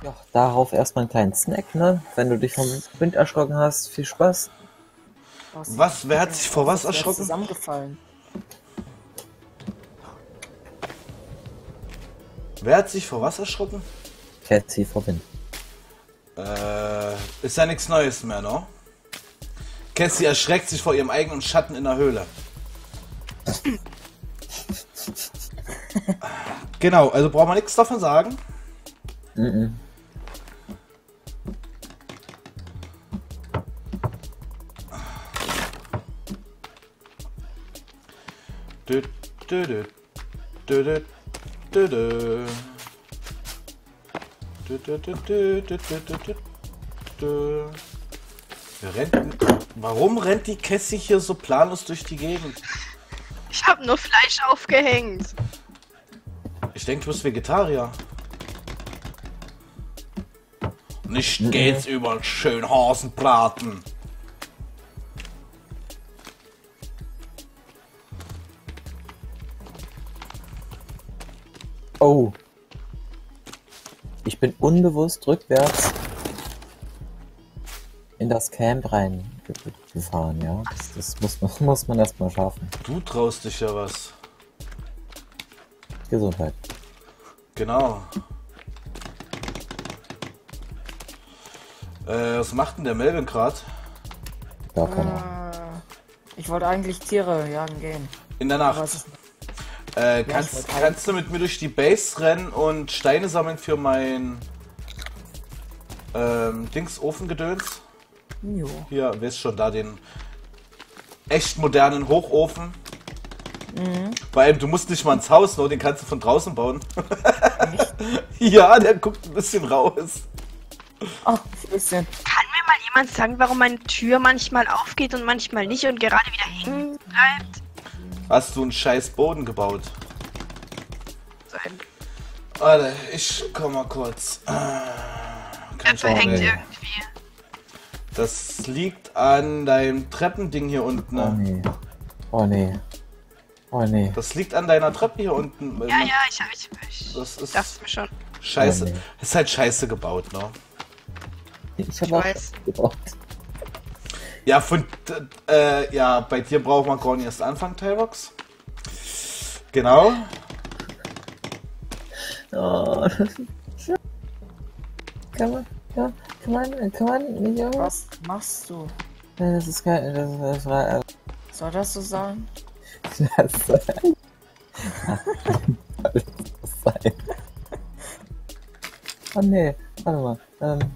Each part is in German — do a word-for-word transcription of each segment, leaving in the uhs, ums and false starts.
Ja, darauf erstmal einen kleinen Snack, ne? Wenn du dich vom Wind erschrocken hast, viel Spaß. Was? Wer hat sich vor was erschrocken? Zusammengefallen. Wer hat sich vor was erschrocken? Cathy vor Wind. Äh, ist ja nichts Neues mehr, ne? No? Cathy erschreckt sich vor ihrem eigenen Schatten in der Höhle. Genau, also braucht man nichts davon sagen. Mm-mm. Dö, dö, dö, dö, dö. Du, du. Du, du, du, du, du, du, du. Wir rennen. Warum rennt die Cathy hier so planlos durch die Gegend? Ich hab nur Fleisch aufgehängt. Ich denke, du bist Vegetarier. Nicht mhm. geht's über einen schönen Hasenbraten. Oh. Ich bin unbewusst rückwärts in das Camp reingefahren, ja. Das, das muss man, muss man erstmal schaffen. Du traust dich ja was. Gesundheit. Genau. Äh, was macht denn der Melvin gerade? Gar keiner. Äh, ich wollte eigentlich Tiere jagen gehen. In der Nacht. Äh, kannst, kannst du mit mir durch die Base rennen und Steine sammeln für mein ähm, Dings-Ofengedöns? Jo. Hier, wer ist schon da, den echt modernen Hochofen. Mhm. Vor allem, du musst nicht mal ins Haus, nur den kannst du von draußen bauen. Ja, der guckt ein bisschen raus. Ach, ein bisschen. Kann mir mal jemand sagen, warum meine Tür manchmal aufgeht und manchmal nicht und gerade wieder hängen bleibt? Hast du einen scheiß Boden gebaut? Sein. Alter, ich komm mal kurz. Kann ich hängt irgendwie. Das liegt an deinem Treppending hier unten. Oh nee. Oh nee. Oh nee. Das liegt an deiner Treppe hier unten. Ja, ja, ich hab ich. ich das ist dachte mir schon. Scheiße. Oh nee. Ist halt scheiße gebaut, ne? Ich hab ich auch weiß. Gebaut. Ja, von, äh, ja, bei dir braucht man gar nicht erst anfangen, Tyrox. Genau. Oh, kann man, ja, kann man, kann man, ja. Was machst du? Das ist kein, das, das war, also. Soll das so sein? Das soll das sein. Oh ne, warte mal, ähm.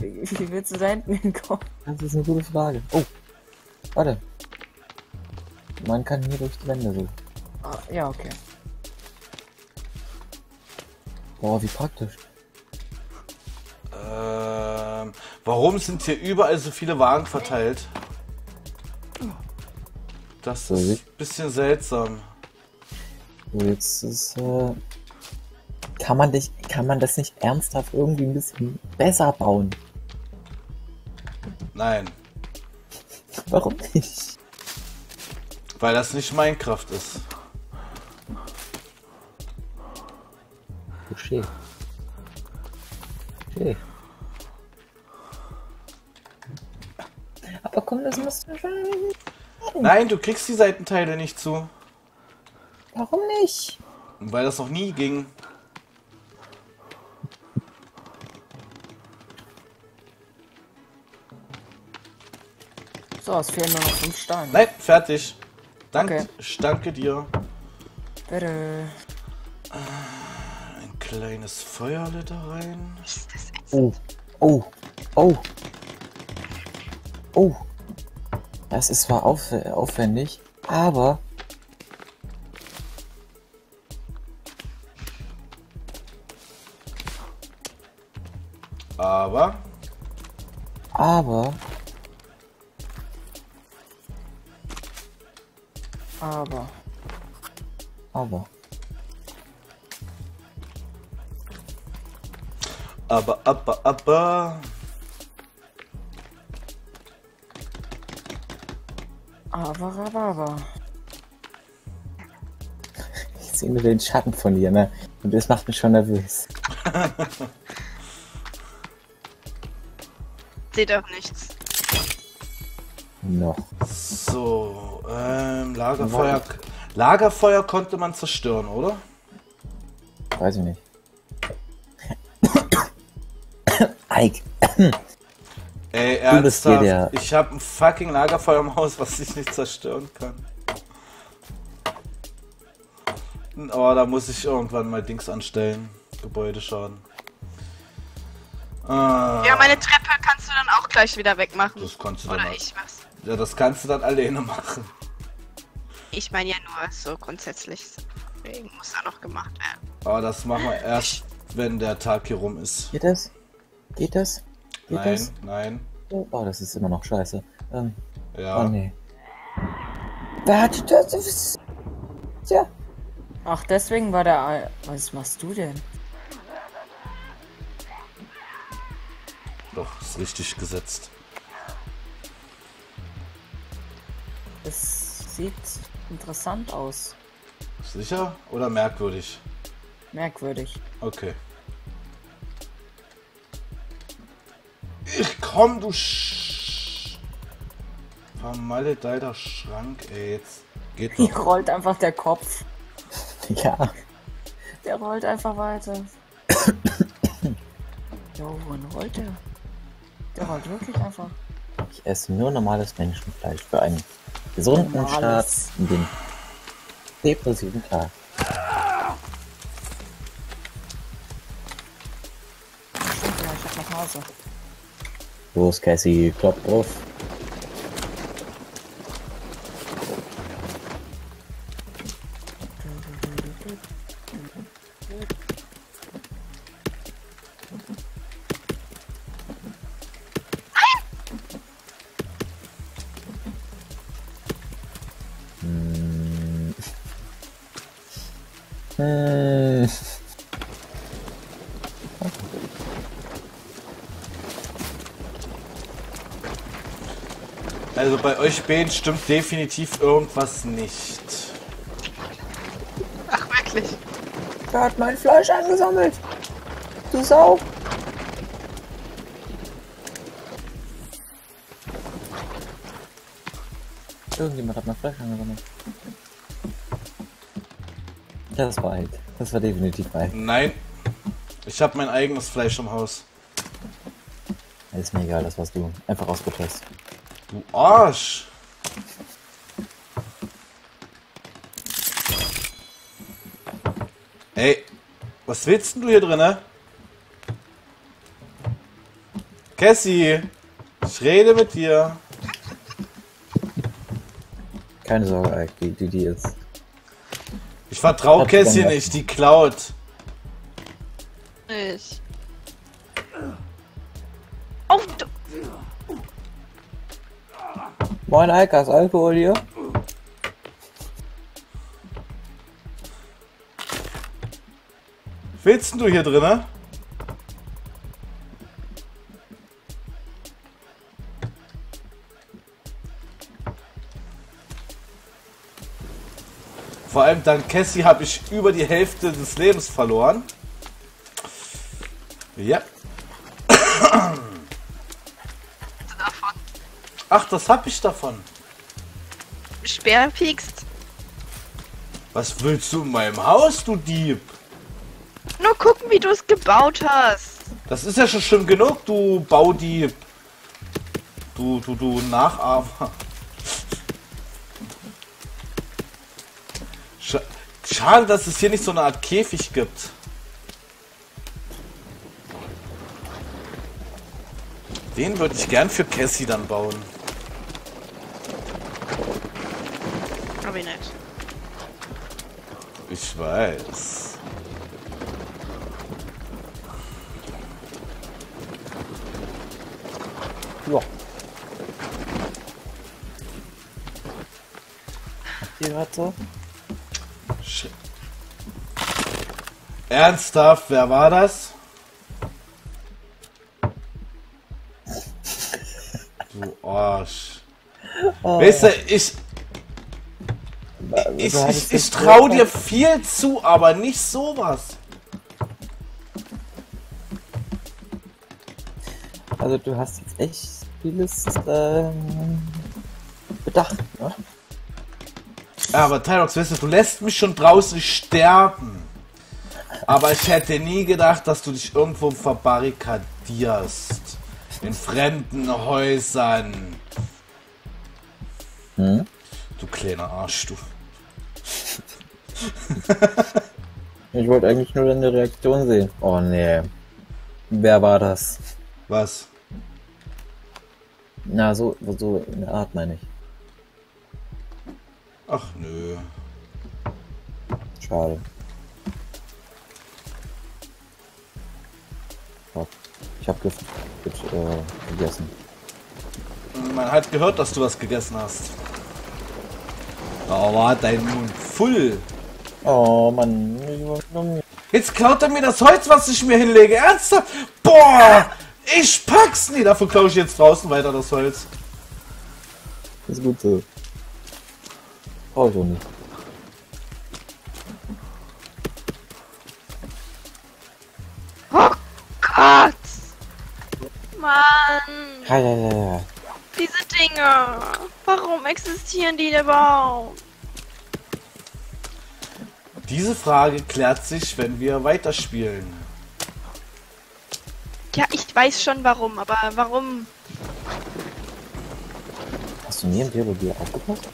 Wie willst du da hinten hinkommen? Das ist eine gute Frage. Oh! Warte! Man kann hier durch die Wände so. Ah, ja, okay. Boah, wie praktisch. Ähm, warum sind hier überall so viele Wagen verteilt? Das ist ein bisschen seltsam. So, jetzt ist, äh... Kann man, dich, kann man das nicht ernsthaft irgendwie ein bisschen besser bauen? Nein. Warum nicht? Weil das nicht Minecraft ist. Touché. Touché. Aber komm, das musst du schon... Nein, du kriegst die Seitenteile nicht zu. Warum nicht? Weil das noch nie ging. So, es fehlen nur noch fünf Steine. Nein, fertig. Danke, okay. Ich danke dir. Bitte. Ein kleines Feuerle da rein. Oh, oh, oh. Oh. Das ist zwar auf, aufwendig, aber... Aber? Aber... Aber. Aber. Aber, aber, aber. Awarababa. Ich sehe nur den Schatten von dir, ne? Und das macht mich schon nervös. Seht auch nichts. Noch. So, ähm, Lagerfeuer. Lagerfeuer konnte man zerstören, oder? Weiß ich nicht. Eik. Ey, ernsthaft, der... ich habe ein fucking Lagerfeuer im Haus, was ich nicht zerstören kann. Aber da muss ich irgendwann mal Dings anstellen. Gebäudeschaden. Ah. Ja, meine Treppe kannst du dann auch gleich wieder wegmachen. Das kannst du dann. Oder ich mach's. Ja, das kannst du dann alleine machen. Ich meine ja nur so grundsätzlich. Deswegen muss da noch gemacht werden. Aber das machen wir erst, wenn der Tag hier rum ist. Geht das? Geht das? Geht nein, das? Nein. Oh, oh, das ist immer noch scheiße. Ähm, ja. Oh nee. Warte, das ist... Tja. Ach, deswegen war der... Was machst du denn? Doch, ist richtig gesetzt. Das sieht interessant aus. Sicher oder merkwürdig? Merkwürdig. Okay. Ich komm, du Sch... vermaledeiter Schrank, ey, jetzt geht doch. Hier rollt einfach der Kopf. Ja. Der rollt einfach weiter. Jo, wohin rollt der? Der rollt wirklich einfach. Ich esse nur normales Menschenfleisch für einen gesunden normales. Start in den depressiven Tag. Stimmt ja, ich hab noch Hause. Los, Cassie, klopp drauf. Hm. Hm. Also bei euch beiden stimmt definitiv irgendwas nicht. Ach wirklich? Da hat mein Fleisch angesammelt. Du Sau. Irgendjemand hat mein Fleisch angesammelt. Das war halt. Das war definitiv halt. Nein. Ich habe mein eigenes Fleisch im Haus. Ist mir egal, das warst du. Einfach ausgetestet. Du Arsch! Ey, was willst denn du hier drinne? Cassie, ich rede mit dir. Keine Sorge, Alk, die, die, die ist. Ich vertraue Cassie nicht, die klaut. Ich. Auf du. Moin Alkas, Alkohol hier. Willst denn du hier drinne? Vor allem dank Cassie habe ich über die Hälfte des Lebens verloren. Ja. Ach, das hab ich davon. Sperrpiekst. Was willst du in meinem Haus, du Dieb? Nur gucken, wie du es gebaut hast. Das ist ja schon schlimm genug, du Baudieb. Du, du, du Nachahmer. Sch- Schade, dass es hier nicht so eine Art Käfig gibt. Den würde ich gern für Cassie dann bauen. Ich nicht. Ich weiß. Ja. Die Ratte. Shit. Ernsthaft, wer war das? Du Arsch. Oh. Weißt du, ich Ich, so ich, ich trau dir viel zu, aber nicht sowas. Also du hast jetzt echt vieles ähm, bedacht, ne? Ja, aber Tyrox, weißt du, du lässt mich schon draußen sterben. Aber ich hätte nie gedacht, dass du dich irgendwo verbarrikadierst. In fremden Häusern. Hm? Du kleiner Arsch, du. Ich wollte eigentlich nur deine Reaktion sehen. Oh nee. Wer war das? Was? Na, so, so in der Art meine ich. Ach nö. Schade. Ich hab ge ge äh, gegessen. Man hat gehört, dass du was gegessen hast. Da war dein Mund voll. Oh Mann. Jetzt klaut er mir das Holz, was ich mir hinlege. Ernsthaft? Boah! Ich pack's nie. Dafür klaue ich jetzt draußen weiter das Holz. Ist gut so. Brauch ich auch nicht. Oh Gott! Mann! Ja, ja, ja, ja. Diese Dinger! Warum existieren die überhaupt? Diese Frage klärt sich, wenn wir weiterspielen. Ja, ich weiß schon warum, aber warum? Hast du nie im Biologie aufgepasst?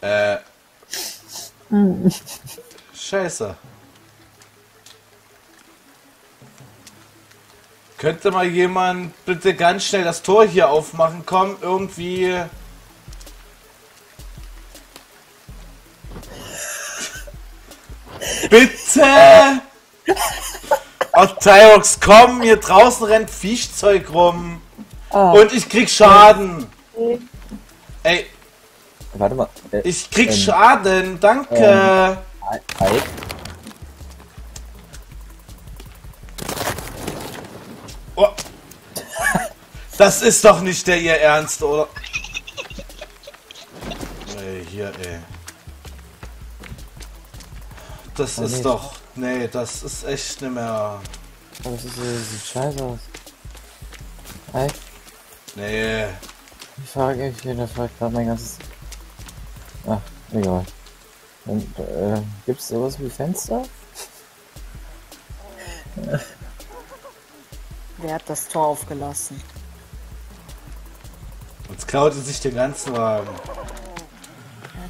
äh. Scheiße. Könnte mal jemand bitte ganz schnell das Tor hier aufmachen? Komm, irgendwie. Bitte! Oh, Tyrox, komm! Hier draußen rennt Viechzeug rum. Ah. Und ich krieg Schaden. Ey. Warte mal. Äh, ich krieg ähm, Schaden, danke. Ähm, oh. Das ist doch nicht der ihr Ernst, oder? Ey, hier, ey. Das oh, ist nee, doch. Nee, das ist echt nicht mehr. Oh, das ist, das sieht scheiße aus. Hi. Nee. Ich frage ich hier, da fragt gerade mein ganzes. Ach, egal. Und äh, gibt's sowas wie Fenster? Wer hat das Tor aufgelassen? Jetzt klaut er sich den ganzen Wagen.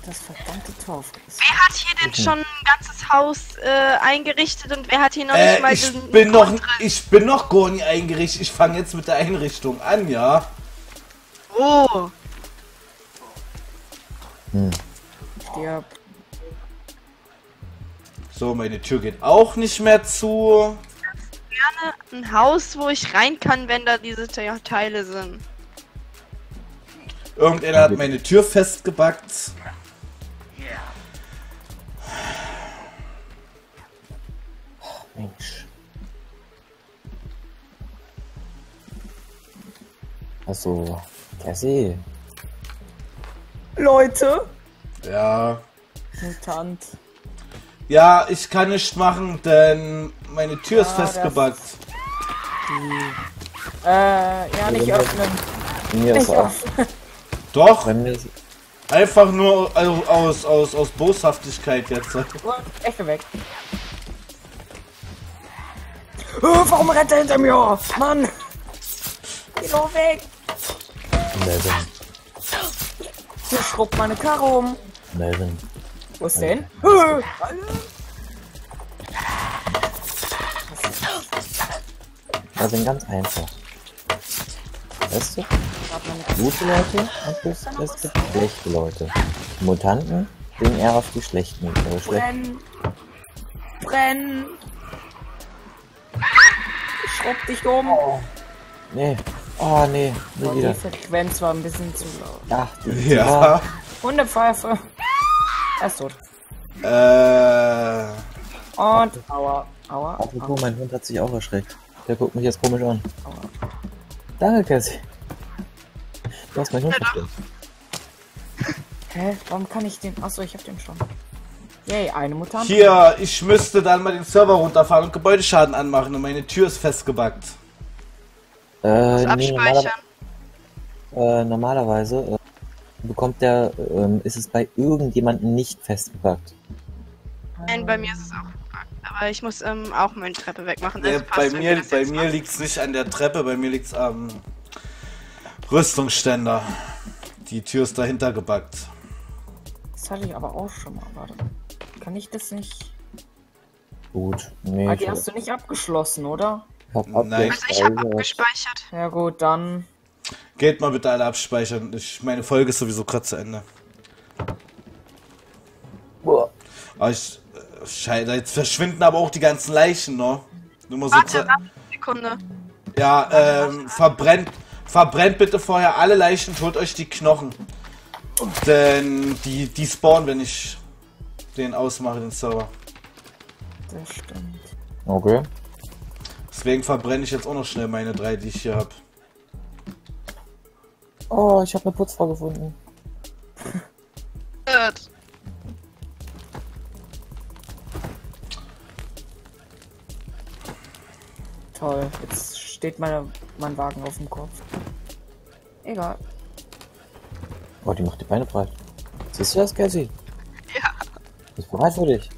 Das verdammte Tor. Wer hat hier denn schon ein ganzes Haus äh, eingerichtet und wer hat hier noch äh, nicht mal ich den bin noch, Ich bin noch gar nicht eingerichtet. Ich fange jetzt mit der Einrichtung an, ja? Oh. Hm. Stirb. So, meine Tür geht auch nicht mehr zu. Ich gerne ein Haus, wo ich rein kann, wenn da diese Teile sind. Irgendeiner hat meine Tür festgebackt. Mensch. Also, Cassie. Leute? Ja. Mutant. Ja, ich kann nicht machen, denn meine Tür ah, ist festgebackt. Die... Äh, ja, nicht öffnen. Mir ist auch. Doch. Einfach nur also aus, aus, aus Boshaftigkeit jetzt. Echt weg. Oh, warum rennt er hinter mir? Mann! Geh doch weg! Melvin. Hier schrubbt meine Karre um. Melvin. Wo ist denn? Melvin. Das sind ganz einfach. Weißt du? Gute Leute und es gibt schlechte Leute. Mutanten gehen eher auf die schlechten. Brennen! Brennen! Ich schraub dich um! Oh. Nee. Oh nee. Oh, die Frequenz war ein bisschen zu laut. Ach, ja. Hunde Pfeife. Er ist tot. Äh. Und. Aua, aua. Apropos, mein Hund hat sich auch erschreckt. Der guckt mich jetzt komisch an. Aua. Danke, Cassie. Du hast meinen Hund verstört. Hä? Warum kann ich den? Achso, ich hab den schon. Yay, eine Mutter. Hier, ich müsste dann mal den Server runterfahren und Gebäudeschaden anmachen und meine Tür ist festgebackt. Äh, nee, normaler, äh, normalerweise äh, bekommt der, äh, ist es bei irgendjemandem nicht festgebackt. Nein, bei mir ist es auch gebackt, aber ich muss ähm, auch meine Treppe wegmachen. Also ja, bei mir, bei mir liegt es nicht an der Treppe, bei mir liegt es am Rüstungsständer. Die Tür ist dahinter gebackt. Das hatte ich aber auch schon mal, warte. Kann ich das nicht? Gut, nee. Aber die hast du nicht abgeschlossen, oder? Nein. Also ich habe abgespeichert. Ja gut, dann... Geht mal bitte alle abspeichern. Ich, meine Folge ist sowieso gerade zu Ende. Boah. Aber ich... Scheiße, jetzt verschwinden aber auch die ganzen Leichen, ne? Nur mal so warte, eine Sekunde. Ja, ähm, verbrennt... Verbrennt bitte vorher alle Leichen, holt euch die Knochen. Denn die, die spawnen, wenn ich den ausmache, den Server. Das stimmt. Okay. Deswegen verbrenne ich jetzt auch noch schnell meine drei, die ich hier habe. Oh, ich habe eine Putzfrau gefunden. Toll, jetzt steht meine, mein Wagen auf dem Kopf. Egal. Oh, die macht die Beine breit. Siehst du das, Cassie? Ja. Ist bereit für dich.